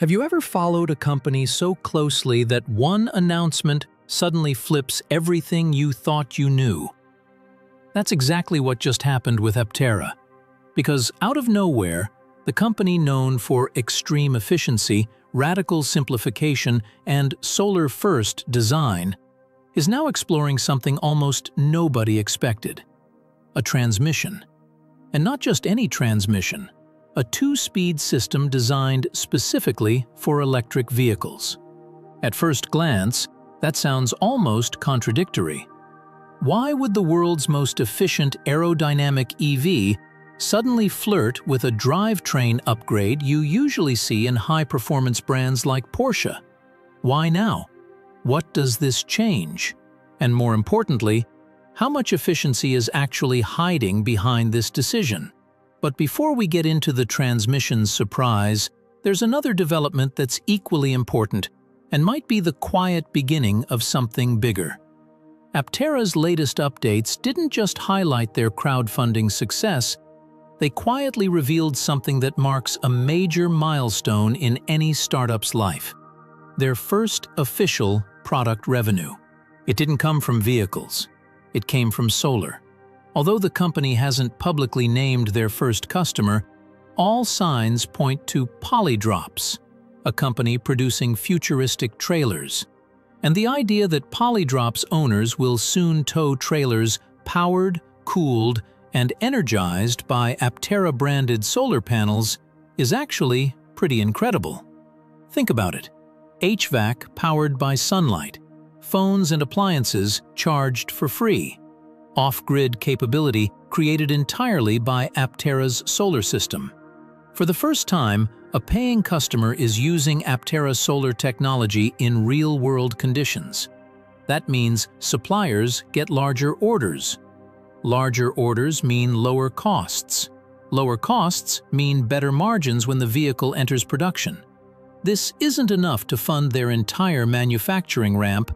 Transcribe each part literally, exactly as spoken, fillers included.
Have you ever followed a company so closely that one announcement suddenly flips everything you thought you knew? That's exactly what just happened with Aptera. Because out of nowhere, the company known for extreme efficiency, radical simplification, and solar-first design is now exploring something almost nobody expected. A transmission. And not just any transmission, a two-speed system designed specifically for electric vehicles. At first glance, that sounds almost contradictory. Why would the world's most efficient aerodynamic E V suddenly flirt with a drivetrain upgrade you usually see in high-performance brands like Porsche? Why now? What does this change? And more importantly, how much efficiency is actually hiding behind this decision? But before we get into the transmission surprise, there's another development that's equally important and might be the quiet beginning of something bigger. Aptera's latest updates didn't just highlight their crowdfunding success, they quietly revealed something that marks a major milestone in any startup's life: their first official product revenue. It didn't come from vehicles. It came from solar. Although the company hasn't publicly named their first customer, all signs point to Polydrops, a company producing futuristic trailers. And the idea that Polydrops owners will soon tow trailers powered, cooled, and energized by Aptera-branded solar panels is actually pretty incredible. Think about it. H V A C powered by sunlight, phones and appliances charged for free, off-grid capability created entirely by Aptera's solar system. For the first time, a paying customer is using Aptera solar technology in real-world conditions. That means suppliers get larger orders. Larger orders mean lower costs. Lower costs mean better margins when the vehicle enters production. This isn't enough to fund their entire manufacturing ramp,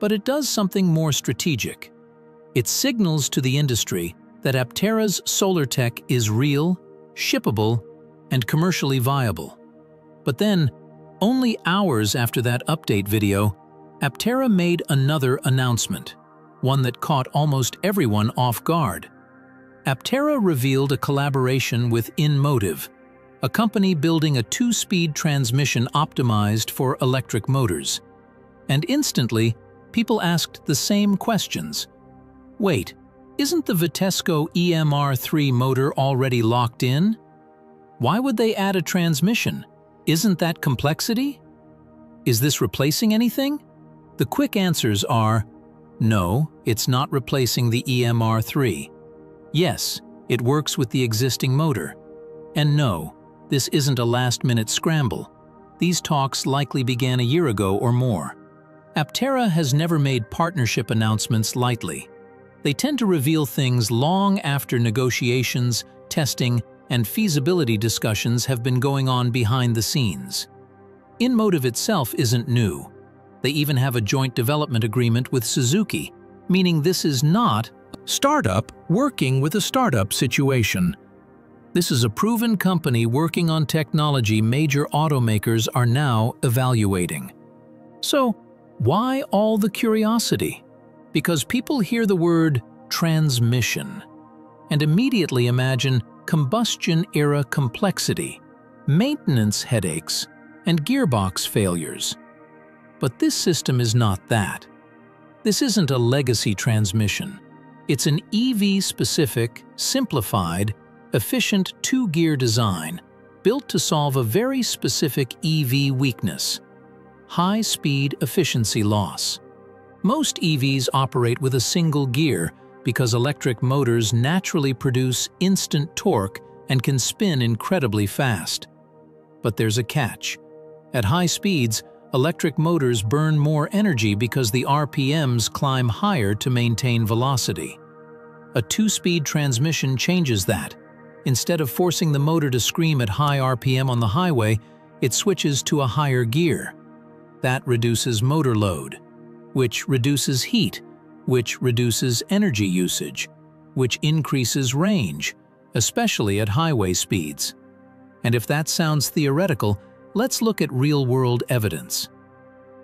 but it does something more strategic. It signals to the industry that Aptera's solar tech is real, shippable, and commercially viable. But then, only hours after that update video, Aptera made another announcement, one that caught almost everyone off guard. Aptera revealed a collaboration with InMotive, a company building a two-speed transmission optimized for electric motors. And instantly, people asked the same questions. Wait, isn't the Vitesco E M R three motor already locked in? Why would they add a transmission? Isn't that complexity? Is this replacing anything? The quick answers are, no, it's not replacing the E M R three. Yes, it works with the existing motor. And no, this isn't a last-minute scramble. These talks likely began a year ago or more. Aptera has never made partnership announcements lightly. They tend to reveal things long after negotiations, testing, and feasibility discussions have been going on behind the scenes. InMotive itself isn't new. They even have a joint development agreement with Suzuki, meaning this is not a startup working with a startup situation. This is a proven company working on technology major automakers are now evaluating. So, why all the curiosity? Because people hear the word transmission and immediately imagine combustion-era complexity, maintenance headaches, and gearbox failures. But this system is not that. This isn't a legacy transmission. It's an E V-specific, simplified, efficient two-gear design built to solve a very specific E V weakness: high-speed efficiency loss. Most E Vs operate with a single gear because electric motors naturally produce instant torque and can spin incredibly fast. But there's a catch. At high speeds, electric motors burn more energy because the R P Ms climb higher to maintain velocity. A two-speed transmission changes that. Instead of forcing the motor to scream at high R P M on the highway, it switches to a higher gear. That reduces motor load, which reduces heat, which reduces energy usage, which increases range, especially at highway speeds. And if that sounds theoretical, Let's look at real-world evidence.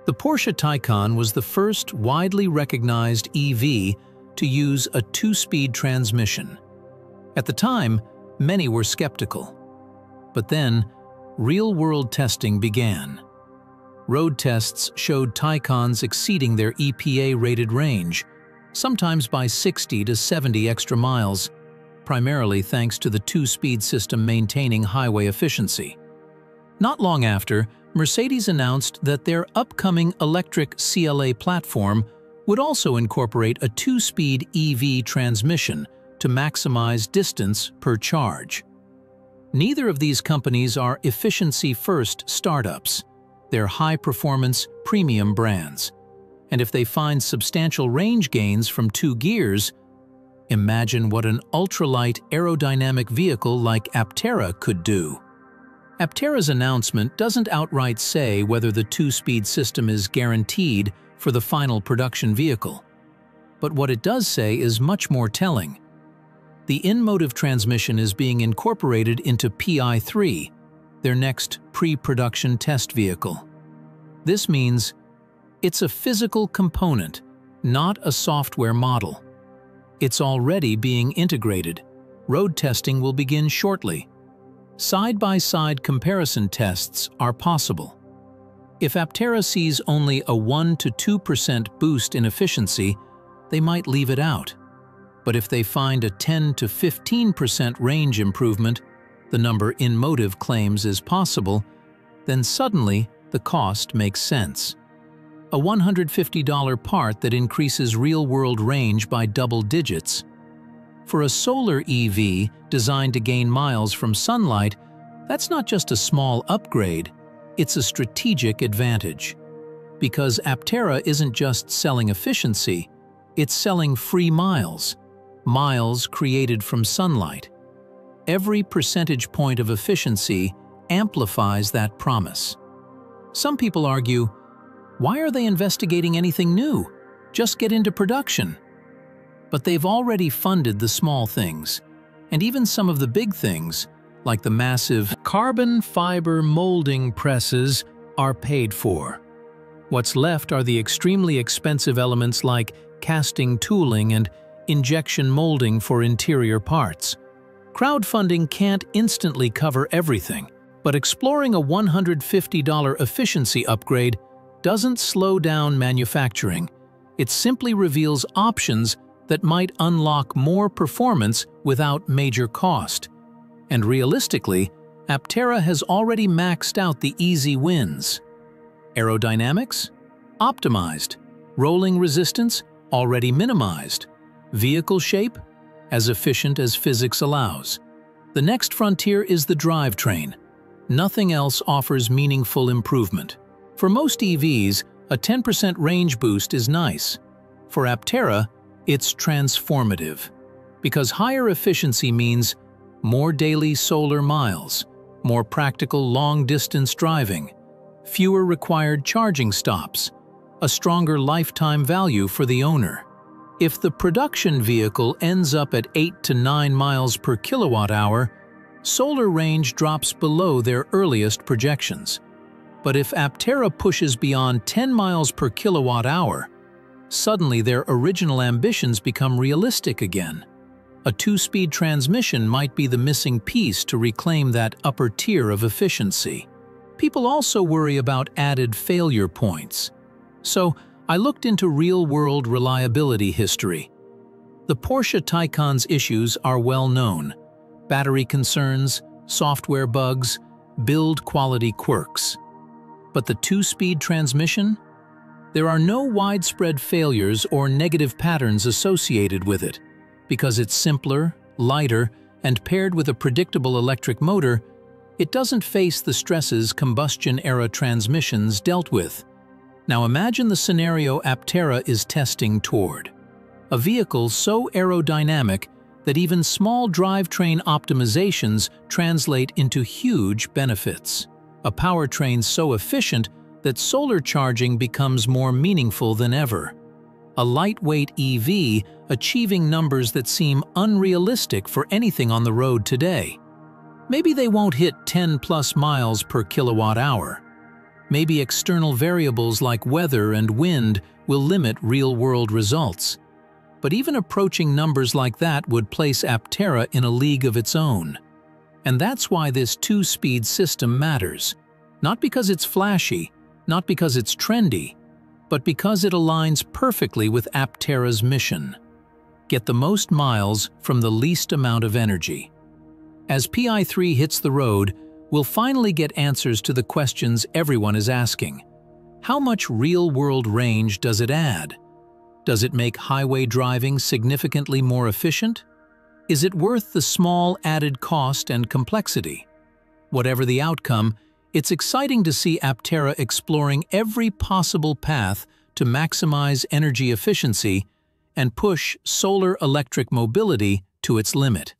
The Porsche Taycan was the first widely recognized E V to use a two-speed transmission. At the time, many were skeptical. But then, real-world testing began. Road tests showed Taycans exceeding their E P A-rated range, sometimes by sixty to seventy extra miles, primarily thanks to the two-speed system maintaining highway efficiency. Not long after, Mercedes announced that their upcoming electric C L A platform would also incorporate a two-speed E V transmission to maximize distance per charge. Neither of these companies are efficiency-first startups. They're high-performance, premium brands. And if they find substantial range gains from two gears, imagine what an ultralight aerodynamic vehicle like Aptera could do. Aptera's announcement doesn't outright say whether the two-speed system is guaranteed for the final production vehicle. But what it does say is much more telling. The InMotive transmission is being incorporated into P I three, their next pre-production test vehicle. This means it's a physical component, not a software model. It's already being integrated. Road testing will begin shortly. Side-by-side comparison tests are possible. If Aptera sees only a one to two percent boost in efficiency, they might leave it out. But if they find a ten to fifteen percent range improvement, the number InMotive claims is possible, then suddenly the cost makes sense. A one hundred fifty dollar part that increases real-world range by double digits. For a solar E V designed to gain miles from sunlight, that's not just a small upgrade, it's a strategic advantage. Because Aptera isn't just selling efficiency, it's selling free miles, miles created from sunlight. Every percentage point of efficiency amplifies that promise. Some people argue, why are they investigating anything new? Just get into production. But they've already funded the small things, and even some of the big things, like the massive carbon fiber molding presses, are paid for. What's left are the extremely expensive elements like casting tooling and injection molding for interior parts. Crowdfunding can't instantly cover everything, but exploring a one hundred fifty dollar efficiency upgrade doesn't slow down manufacturing. It simply reveals options that might unlock more performance without major cost. And realistically, Aptera has already maxed out the easy wins. Aerodynamics? Optimized. Rolling resistance? Already minimized. Vehicle shape? As efficient as physics allows. The next frontier is the drivetrain. Nothing else offers meaningful improvement. For most E Vs, a ten percent range boost is nice. For Aptera, it's transformative, because higher efficiency means more daily solar miles, more practical long-distance driving, fewer required charging stops, a stronger lifetime value for the owner. If the production vehicle ends up at eight to nine miles per kilowatt hour, solar range drops below their earliest projections. But if Aptera pushes beyond ten miles per kilowatt hour, suddenly their original ambitions become realistic again. A two-speed transmission might be the missing piece to reclaim that upper tier of efficiency. People also worry about added failure points. So I looked into real-world reliability history. The Porsche Taycan's issues are well known. Battery concerns, software bugs, build quality quirks. But the two-speed transmission? There are no widespread failures or negative patterns associated with it. Because it's simpler, lighter, and paired with a predictable electric motor, it doesn't face the stresses combustion-era transmissions dealt with. Now imagine the scenario Aptera is testing toward. A vehicle so aerodynamic that even small drivetrain optimizations translate into huge benefits. A powertrain so efficient that solar charging becomes more meaningful than ever. A lightweight E V achieving numbers that seem unrealistic for anything on the road today. Maybe they won't hit ten plus miles per kilowatt hour. Maybe external variables like weather and wind will limit real-world results. But even approaching numbers like that would place Aptera in a league of its own. And that's why this two-speed system matters. Not because it's flashy, not because it's trendy, but because it aligns perfectly with Aptera's mission. Get the most miles from the least amount of energy. As P I three hits the road, we'll finally get answers to the questions everyone is asking. How much real-world range does it add? Does it make highway driving significantly more efficient? Is it worth the small added cost and complexity? Whatever the outcome, it's exciting to see Aptera exploring every possible path to maximize energy efficiency and push solar electric mobility to its limit.